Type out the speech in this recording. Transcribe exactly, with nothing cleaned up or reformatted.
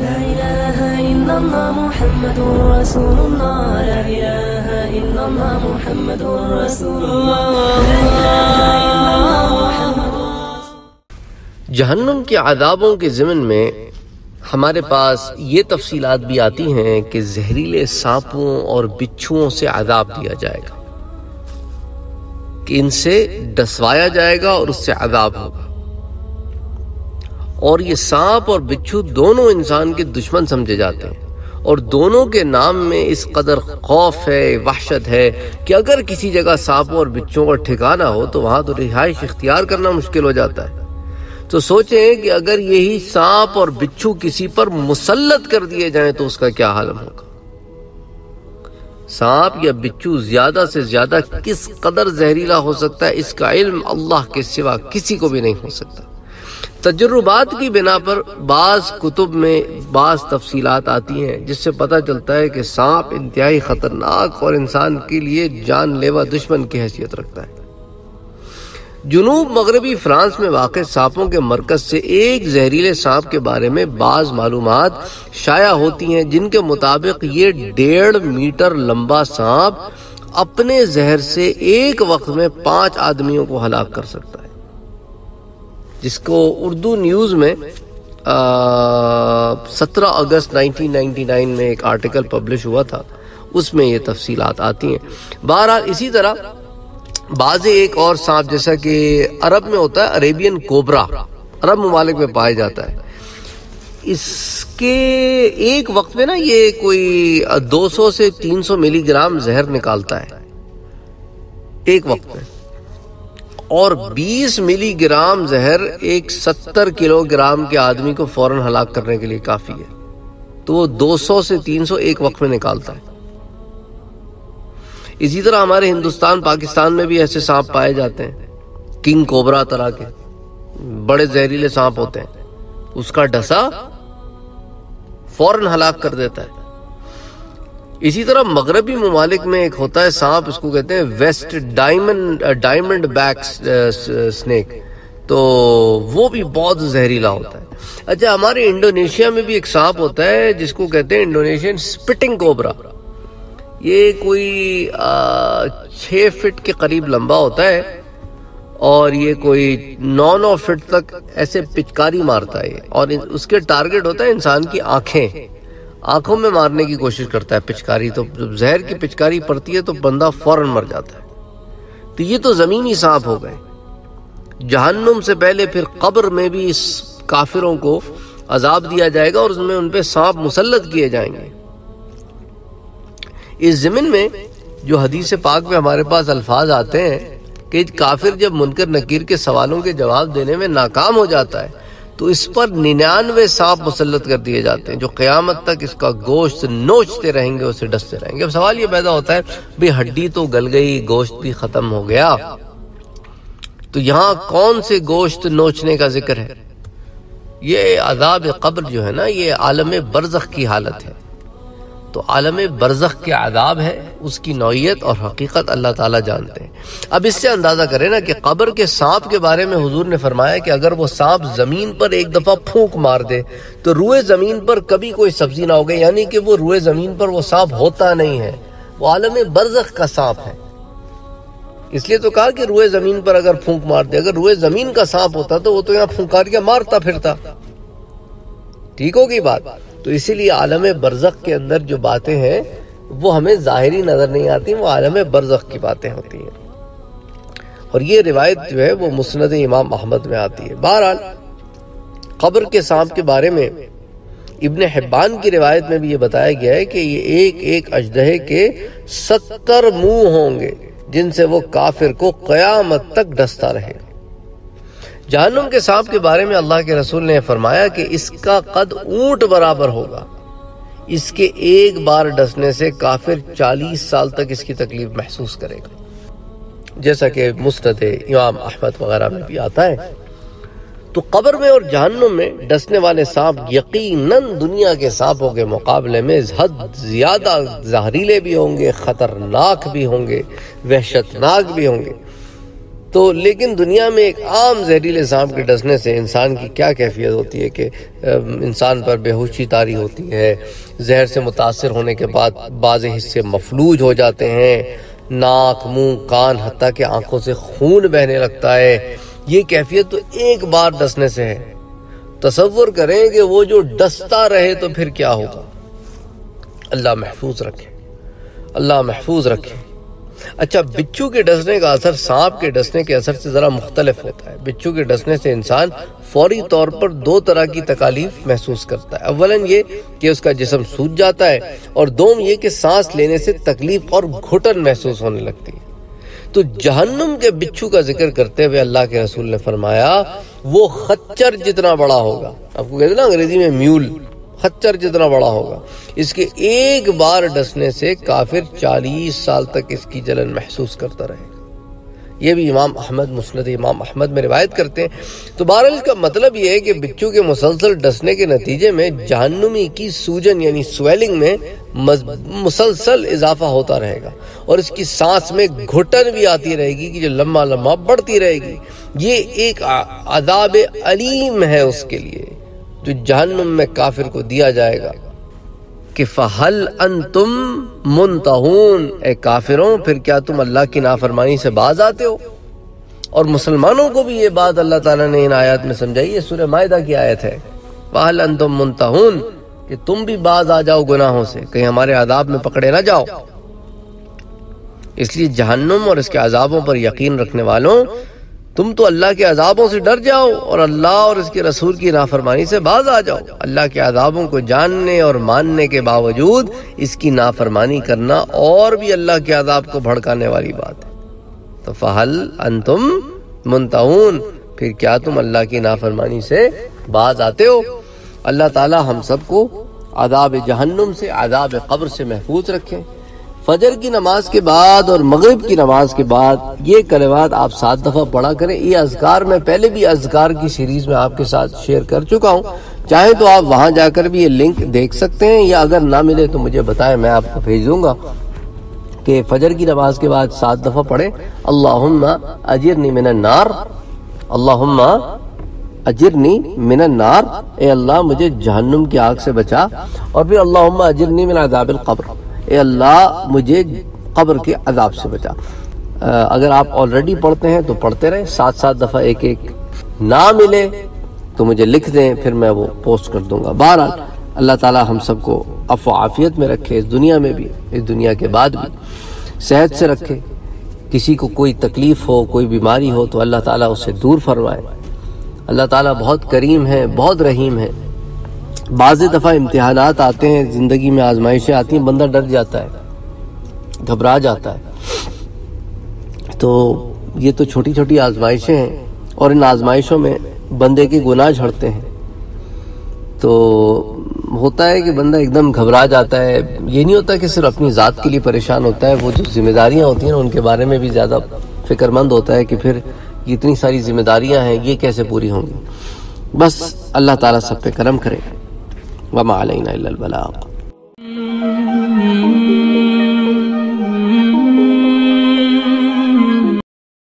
لا إله إلا الله محمد رسول الله. لا إله إلا الله محمد رسول الله. لا إله إلا الله محمد رسول. جہنم کے عذابوں کے ضمن میں ہمارے پاس یہ تفصیلات بھی آتی ہیں کہ زہریلے سانپوں اور بچھوؤں سے عذاب دیا جائے گا کہ ان سے ڈسوایا جائے گا اور اس سے عذاب ہوگا. اور یہ سانپ اور بچھو دونوں انسان کے دشمن سمجھے جاتے ہیں اور دونوں کے نام میں اس قدر خوف ہے، وحشت ہے کہ اگر کسی جگہ سانپوں اور بچھوؤں کا ٹھکانہ ہو تو وہاں تو رہائش اختیار کرنا مشکل ہو جاتا ہے. تو سوچیں کہ اگر یہی سانپ اور بچھو کسی پر مسلط کر دیے جائیں تو اس کا کیا عالم ہوگا. سانپ یا بچھو زیادہ سے زیادہ کس قدر زہریلا ہو سکتا ہے اس کا علم اللہ کے سوا کسی کو بھی نہیں ہو سکتا. تجربات کی بنا پر بعض کتب میں بعض تفصیلات آتی ہیں جس سے پتہ چلتا ہے کہ سانپ انتہائی خطرناک اور انسان کے لیے جان لیوا دشمن کی حیثیت رکھتا ہے. جنوب مغربی فرانس میں واقع سانپوں کے مرکز سے ایک زہریلے سانپ کے بارے میں بعض معلومات شائع ہوتی ہیں جن کے مطابق یہ ڈیڑھ میٹر لمبا سانپ اپنے زہر سے ایک وقت میں پانچ آدمیوں کو ہلاک کر سکتا ہے، جس کو اردو نیوز میں سترہ اگست نائنٹین نائنٹی نائن میں ایک آرٹیکل پبلش ہوا تھا، اس میں یہ تفصیلات آتی ہیں. بہرحال اسی طرح بعض ایک اور سانپ جیسا کہ عرب میں ہوتا ہے عربین کوبرا، عرب ممالک میں پایا جاتا ہے. اس کے ایک وقت میں نا یہ کوئی دو سو سے تین سو ملی گرام زہر نکالتا ہے ایک وقت میں، اور بیس ملی گرام زہر ایک ستر کلو گرام کے آدمی کو فوراً ہلاک کرنے کے لیے کافی ہے. تو وہ دو سو سے تین سو ایک وقت میں نکالتا ہے. اسی طرح ہمارے ہندوستان پاکستان میں بھی ایسے سانپ پائے جاتے ہیں، کنگ کوبرا طرح کے بڑے زہریلے سانپ ہوتے ہیں، اس کا ڈسا فوراً ہلاک کر دیتا ہے. اسی طرح مغربی ممالک میں ایک ہوتا ہے سانپ، اس کو کہتے ہیں west diamond diamond back snake, تو وہ بھی بہت زہریلا ہوتا ہے. اچھا ہمارے انڈونیشیا میں بھی ایک سانپ ہوتا ہے جس کو کہتے ہیں انڈونیشین سپٹنگ کوبرا. یہ کوئی چھ فٹ کے قریب لمبا ہوتا ہے اور یہ کوئی نو نو فٹ تک ایسے پچکاری مارتا ہے، اور اس کے ٹارگٹ ہوتا ہے انسان کی آنکھیں، آنکھوں میں مارنے کی کوشش کرتا ہے پچکاری. تو جب زہر کی پچکاری پڑتی ہے تو بندہ فوراً مر جاتا ہے. تو یہ تو زمینی سانپ ہو گئے. جہنم سے پہلے پھر قبر میں بھی اس کافروں کو عذاب دیا جائے گا اور اس میں ان پہ سانپ مسلط کیے جائیں گے. اس ضمن میں جو حدیث پاک میں ہمارے پاس الفاظ آتے ہیں کہ کافر جب منکر نکیر کے سوالوں کے جواب دینے میں ناکام ہو جاتا ہے تو اس پر ننانوے سانپ مسلط کر دیے جاتے ہیں جو قیامت تک اس کا گوشت نوچتے رہیں گے، اسے ڈستے رہیں گے. اب سوال یہ پیدا ہوتا ہے بھئی ہڈی تو گل گئی، گوشت بھی ختم ہو گیا، تو یہاں کون سے گوشت نوچنے کا ذکر ہے؟ یہ عذاب قبر جو ہے نا یہ عالم برزخ کی حالت ہے. تو عالم برزخ کے عذاب ہے، اس کی نوعیت اور حقیقت اللہ تعالیٰ جانتے ہیں. اب اس سے اندازہ کریں نا کہ قبر کے سانپ کے بارے میں حضور نے فرمایا کہ اگر وہ سانپ زمین پر ایک دفعہ پھونک مار دے تو روئے زمین پر کبھی کوئی سبزی نہ ہوگی، یعنی کہ وہ روئے زمین پر وہ سانپ ہوتا نہیں ہے، وہ عالم برزخ کا سانپ ہے. اس لیے تو کہا کہ روئے زمین پر اگر پھونک مار دے. اگر روئے زمین کا سانپ ہوتا تو وہ تو یہاں پھونکاریاں مارتا پھرتا. ٹھیک ہوگی بات؟ تو اسی لیے عالم برزخ کے اندر جو باتیں ہیں وہ ہمیں ظاہری نظر نہیں آتی، وہ عالم برزخ کی باتیں ہوتی ہیں. اور یہ روایت جو ہے وہ مسند امام احمد میں آتی ہے. بہرحال قبر کے سانپ کے بارے میں ابن حبان کی روایت میں بھی یہ بتایا گیا ہے کہ یہ ایک ایک اژدہے کے ستر منہ ہوں گے جن سے وہ کافر کو قیامت تک ڈستا رہے. جہنم کے سانپ کے بارے میں اللہ کے رسول نے فرمایا کہ اس کا قد اونٹ برابر ہوگا، اس کے ایک بار ڈسنے سے کافر چالیس سال تک اس کی تکلیف محسوس کرے گا، جیسا کہ مسند امام احمد وغیرہ میں بھی آتا ہے. تو قبر میں اور جہنم میں ڈسنے والے سانپ یقیناً دنیا کے سانپوں کے مقابلے میں حد زیادہ زہریلے بھی ہوں گے، خطرناک بھی ہوں گے، وحشتناک بھی ہوں گے. تو لیکن دنیا میں ایک عام زہریلے سانپ کے ڈسنے سے انسان کی کیا کیفیت ہوتی ہے کہ انسان پر بے ہوشی طاری ہوتی ہے، زہر سے متاثر ہونے کے بعد بعض حصے مفلوج ہو جاتے ہیں، ناک، منہ، کان، حتیٰ کہ آنکھوں سے خون بہنے لگتا ہے۔ یہ کیفیت تو ایک بار ڈسنے سے ہے، تصور کریں کہ وہ جو ڈستا رہے تو پھر کیا ہوگا۔ اللہ محفوظ رکھے، اللہ محفوظ رکھے۔ اچھا، بچھو کے ڈسنے کا اثر سانپ کے ڈسنے کے اثر سے ذرا مختلف ہوتا ہے۔ بچھو کے ڈسنے سے انسان فوری طور پر دو طرح کی تکالیف محسوس کرتا ہے، اولاً یہ کہ اس کا جسم سوج جاتا ہے، اور دوم یہ کہ سانس لینے سے تکلیف اور گھٹن محسوس ہونے لگتی ہے۔ تو جہنم کے بچھو کا ذکر کرتے ہوئے اللہ کے رسول نے فرمایا وہ خچر جتنا بڑا ہوگا، آپ کو کہتے ہیں نا انگریزی میں میول، خچر جتنا بڑا ہوگا۔ اس کے ایک بار ڈسنے سے کافر چالیس سال تک اس کی جلن محسوس کرتا رہے گا۔ یہ بھی امام احمد مسند امام احمد میں روایت کرتے ہیں۔ تو بہرحال کا مطلب یہ ہے کہ بچھو کے مسلسل ڈسنے کے نتیجے میں جہنمی کی سوجن یعنی سویلنگ میں مسلسل اضافہ ہوتا رہے گا، اور اس کی سانس میں گھٹن بھی آتی رہے گی کہ جو لمحہ لمحہ بڑھتی رہے گی۔ یہ ایک عذاب علیم ہے اس کے لیے جو جہنم میں کافر کو دیا جائے گا۔ کہ فَحَلْ أَنْتُمْ مُنْتَهُونَ، اے کافروں پھر کیا تم اللہ کی نافرمانی سے باز آتے ہو؟ اور مسلمانوں کو بھی یہ بات اللہ تعالیٰ نے ان آیات میں سمجھائی ہے، سورہ مائدہ کی آیت ہے، فَحَلْ أَنْتُمْ مُنْتَهُونَ، کہ تم بھی باز آ جاؤ گناہوں سے، کہیں ہمارے عذاب میں پکڑے نہ جاؤ۔ اس لیے جہنم اور اس کے عذابوں پر یقین رکھنے والوں، تم تو اللہ کے عذابوں سے ڈر جاؤ اور اللہ اور اس کے رسول کی نافرمانی سے باز آ جاؤ۔ اللہ کے عذابوں کو جاننے اور ماننے کے باوجود اس کی نافرمانی کرنا اور بھی اللہ کے عذاب کو بھڑکانے والی بات ہے۔ تو فَحَلْ أَنْتُمْ مُنْتَهُونَ، پھر کیا تم اللہ کی نافرمانی سے باز آتے ہو؟ اللہ تعالی ہم سب کو عذاب جہنم سے، عذاب قبر سے محفوظ رکھے۔ فجر کی نماز کے بعد اور مغرب کی نماز کے بعد یہ کلمات آپ سات دفعہ پڑھا کریں۔ یہ اذکار میں پہلے بھی اذکار کی سیریز میں آپ کے ساتھ شیئر کر چکا ہوں، چاہے تو آپ وہاں جا کر بھی یہ لنک دیکھ سکتے ہیں، یا اگر نہ ملے تو مجھے بتائیں، میں آپ کو بھیج دوں گا کہ فجر کی نماز کے بعد سات دفعہ پڑھیں، اللہم اجرنی من النار، اللہم اجرنی من النار، اے اللہ مجھے جہنم کی آگ سے بچا، اور پھر اللہم اجرنی من عذاب القبر، اے اللہ مجھے قبر کے عذاب سے بچا۔ اگر آپ آلریڈی پڑھتے ہیں تو پڑھتے رہیں، سات سات دفعہ ایک ایک۔ نہ ملے تو مجھے لکھ دیں، پھر میں وہ پوسٹ کر دوں گا۔ بہرحال اللہ تعالی ہم سب کو عفو و عافیت میں رکھے، اس دنیا میں بھی، اس دنیا کے بعد بھی، صحت سے رکھے۔ کسی کو کوئی تکلیف ہو، کوئی بیماری ہو تو اللہ تعالی اسے دور فرمائے۔ اللہ تعالی بہت کریم ہے، بہت رحیم ہے۔ بعض دفعہ امتحانات آتے ہیں زندگی میں، آزمائشیں آتی ہیں، بندہ ڈر جاتا ہے، گھبرا جاتا ہے، تو یہ تو چھوٹی چھوٹی آزمائشیں ہیں، اور ان آزمائشوں میں بندے کے گناہ جھڑتے ہیں۔ تو ہوتا ہے کہ بندہ ایک دم گھبرا جاتا ہے، یہ نہیں ہوتا کہ صرف اپنی ذات کے لیے پریشان ہوتا ہے، وہ جو ذمہ داریاں ہوتی ہیں ان کے بارے میں بھی زیادہ فکر مند ہوتا ہے کہ پھر اتنی ساری ذمہ داریاں ہیں، یہ کیسے پوری ہوں گی۔ بس اللہ تعالیٰ سب پہ کرم کرے۔ وما علينا إلا البلاغ۔